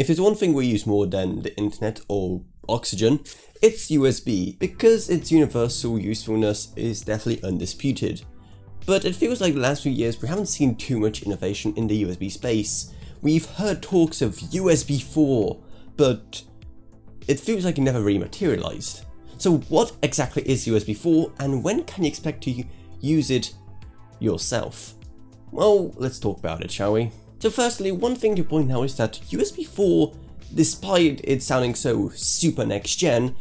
If there's one thing we use more than the internet or oxygen, it's USB, because its universal usefulness is definitely undisputed. But it feels like the last few years we haven't seen too much innovation in the USB space. We've heard talks of USB 4, but it feels like it never really materialized. So what exactly is USB 4 and when can you expect to use it yourself? Well, let's talk about it, shall we? So firstly, one thing to point out is that USB 4, despite it sounding so super next gen,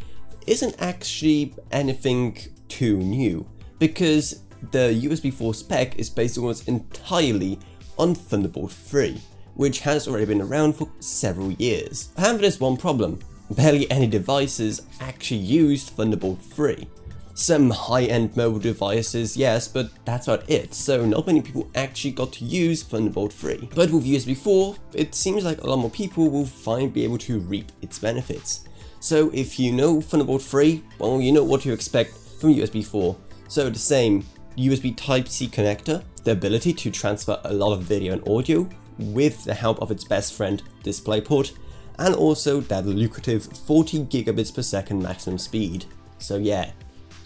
isn't actually anything too new, because the USB 4 spec is based almost entirely on Thunderbolt 3, which has already been around for several years. However, there's one problem. Barely any devices actually used Thunderbolt 3. Some high-end mobile devices, yes, but that's about it, so not many people actually got to use Thunderbolt 3. But with USB 4, it seems like a lot more people will finally be able to reap its benefits. So if you know Thunderbolt 3, well, you know what to expect from USB 4. So the same USB Type-C connector, the ability to transfer a lot of video and audio with the help of its best friend DisplayPort, and also that lucrative 40 gigabits per second maximum speed. So yeah,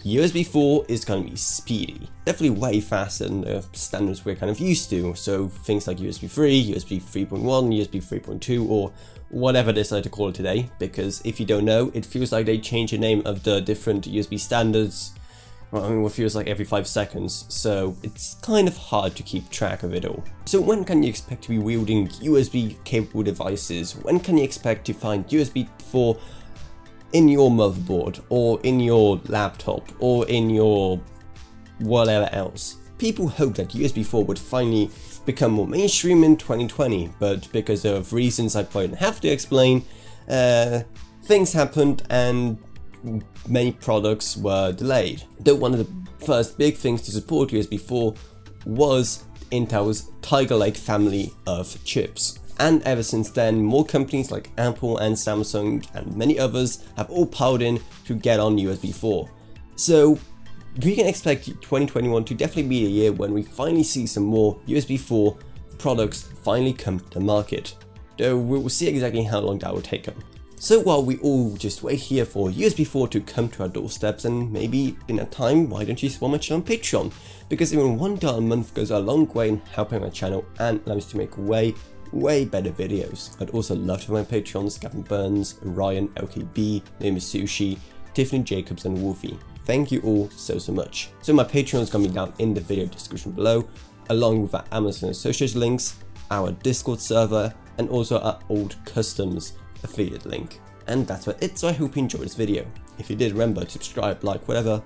USB 4 is going to be speedy, definitely way faster than the standards we're kind of used to, so things like USB 3, USB 3.1, USB 3.2 or whatever they decide to call it today, because if you don't know, it feels like they change the name of the different USB standards, well, I mean, what feels like every 5 seconds, so it's kind of hard to keep track of it all. So when can you expect to be wielding USB capable devices? When can you expect to find USB 4 in your motherboard, or in your laptop, or in your whatever else? People hoped that USB 4 would finally become more mainstream in 2020, but because of reasons I probably don't have to explain, things happened and many products were delayed. Though one of the first big things to support USB 4 was Intel's Tiger Lake family of chips. And ever since then, more companies like Apple and Samsung and many others have all piled in to get on USB 4. So we can expect 2021 to definitely be a year when we finally see some more USB 4 products finally come to market. Though we'll see exactly how long that will take them. So while we all just wait here for USB 4 to come to our doorsteps, and maybe in that time, why don't you support my channel on Patreon? Because even $1 a month goes a long way in helping my channel and allows me to make way better videos. I'd also love to have my Patreons Gavin Burns, Ryan, LKB, Naomi Sushi, Tiffany Jacobs and Wolfie. Thank you all so much. So my Patreon is going to be down in the video description below, along with our Amazon Associates links, our Discord server and also our old customs affiliate link. And that's about it, so I hope you enjoyed this video. If you did, remember to subscribe, like, whatever,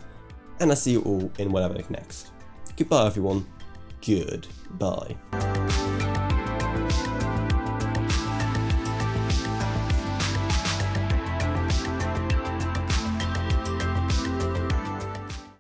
and I'll see you all in whatever next. Goodbye everyone, goodbye.